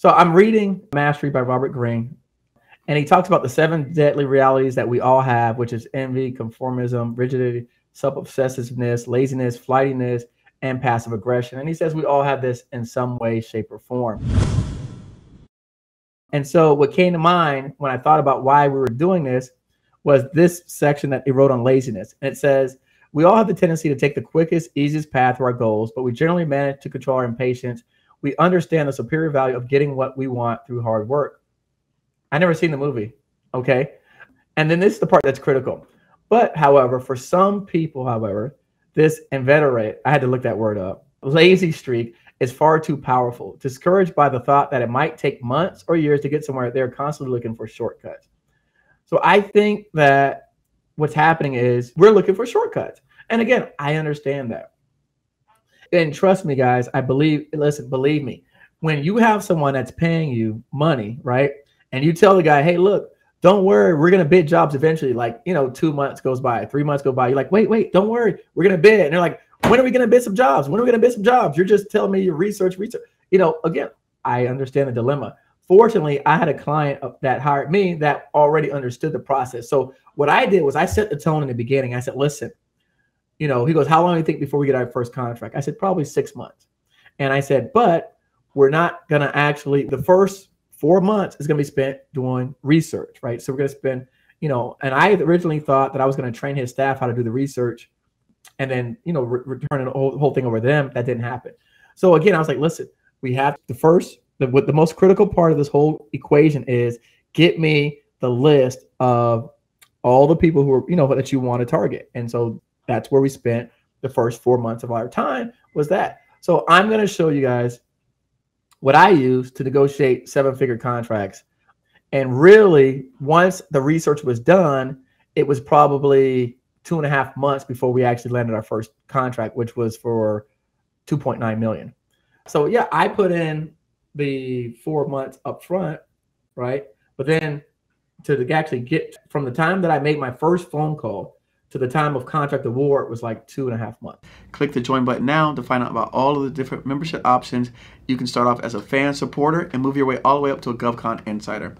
So I'm reading Mastery by Robert Greene, and he talks about the 7 deadly realities that we all have, which is envy, conformism, rigidity, self-obsessiveness, laziness, flightiness, and passive aggression. And he says we all have this in some way, shape, or form. And so what came to mind when I thought about why we were doing this was this section that he wrote on laziness. And it says, we all have the tendency to take the quickest, easiest path to our goals, but we generally manage to control our impatience. We understand the superior value of getting what we want through hard work. I never seen the movie, okay? And then this is the part that's critical. But however, for some people, however, this inveterate, I had to look that word up, lazy streak is far too powerful. Discouraged by the thought that it might take months or years to get somewhere, they're constantly looking for shortcuts. So I think that what's happening is we're looking for shortcuts. And again, I understand that. And trust me, guys, I believe, listen, believe me, when you have someone that's paying you money, right? And you tell the guy, hey, look, don't worry, we're going to bid jobs eventually. Like, you know, 2 months goes by, 3 months go by. You're like, wait, don't worry, we're going to bid. And they're like, when are we going to bid some jobs? When are we going to bid some jobs? You're just telling me your research. You know, again, I understand the dilemma. Fortunately, I had a client that hired me that already understood the process. So what I did was I set the tone in the beginning. I said, listen, you know, he goes, how long do you think before we get our first contract? I said, probably 6 months. And I said, but we're not going to actually, the first 4 months is going to be spent doing research, right? So we're going to spend, you know, and I originally thought that I was going to train his staff how to do the research and then, you know, return the whole thing over to them. That didn't happen. So again, I was like, listen, we have the most critical part of this whole equation is get me the list of all the people who are, you know, that you want to target. And so that's where we spent the first 4 months of our time was that. So I'm going to show you guys what I use to negotiate 7-figure contracts. And really, once the research was done, it was probably 2.5 months before we actually landed our first contract, which was for $2.9 million. So yeah, I put in the 4 months up front, right? But then to actually get from the time that I made my first phone call to the time of contract award was like 2.5 months. Click the join button now to find out about all of the different membership options. You can start off as a fan supporter and move your way all the way up to a GovCon insider.